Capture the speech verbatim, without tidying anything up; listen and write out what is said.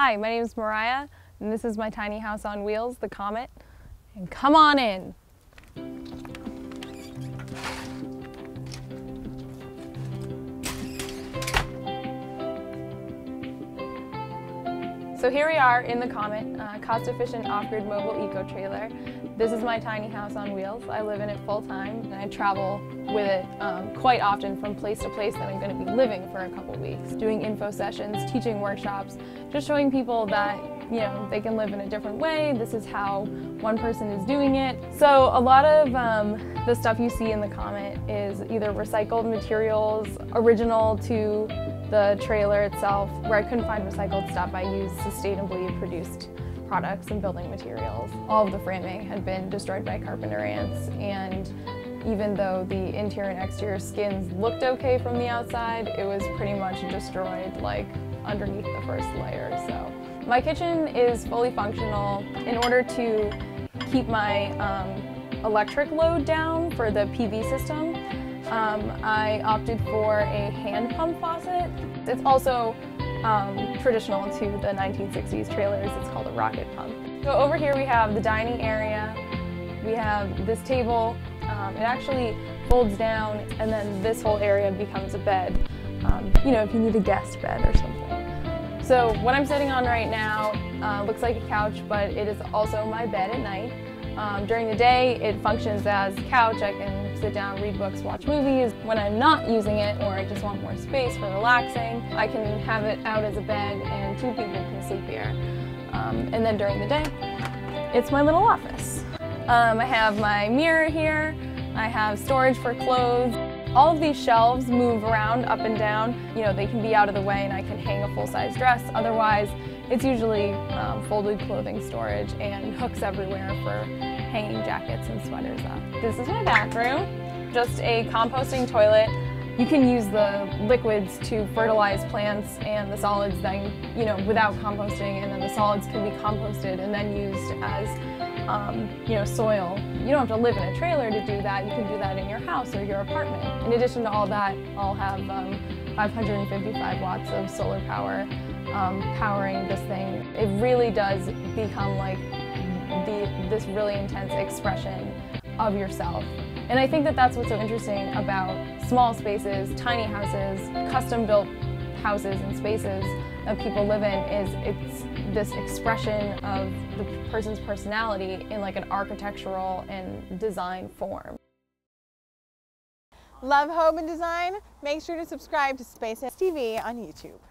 Hi, my name is Mariah, and this is my tiny house on wheels, the Comet, and come on in! So here we are in the Comet, uh, cost-efficient off-grid mobile eco-trailer. This is my tiny house on wheels. I live in it full-time, and I travel with it um, quite often from place to place that I'm going to be living for a couple weeks, doing info sessions, teaching workshops, just showing people that, you know, they can live in a different way. This is how one person is doing it. So a lot of um, the stuff you see in the Comet is either recycled materials, original to the trailer itself. Where I couldn't find recycled stuff, I used sustainably produced products and building materials. All of the framing had been destroyed by carpenter ants, and even though the interior and exterior skins looked okay from the outside, it was pretty much destroyed like underneath the first layer. So my kitchen is fully functional. In order to keep my um, electric load down for the P V system, Um, I opted for a hand pump faucet. It's also um, traditional to the nineteen sixties trailers. It's called a rocket pump. So over here we have the dining area. We have this table. Um, it actually folds down, and then this whole area becomes a bed. Um, you know, if you need a guest bed or something. So what I'm sitting on right now uh, looks like a couch, but it is also my bed at night. Um, during the day, it functions as a couch. I can sit down, read books, watch movies. When I'm not using it, or I just want more space for relaxing, I can have it out as a bed, and two people can sleep here. Um, and then during the day, it's my little office. Um, I have my mirror here. I have storage for clothes. All of these shelves move around, up and down. You know, they can be out of the way, and I can hang a full-size dress. Otherwise, it's usually um, folded clothing storage and hooks everywhere for hanging jackets and sweaters up. This is my bathroom, just a composting toilet. You can use the liquids to fertilize plants, and the solids then, you know, without composting, and then the solids can be composted and then used as, um, you know, soil. You don't have to live in a trailer to do that. You can do that in your house or your apartment. In addition to all that, I'll have um, five hundred fifty-five watts of solar power Um, powering this thing. It really does become like the, this really intense expression of yourself. And I think that that's what's so interesting about small spaces, tiny houses, custom-built houses and spaces that people live in, is it's this expression of the person's personality in like an architectural and design form. Love home and design? Make sure to subscribe to SpacesTV on YouTube.